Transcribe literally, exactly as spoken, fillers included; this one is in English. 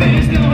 There's no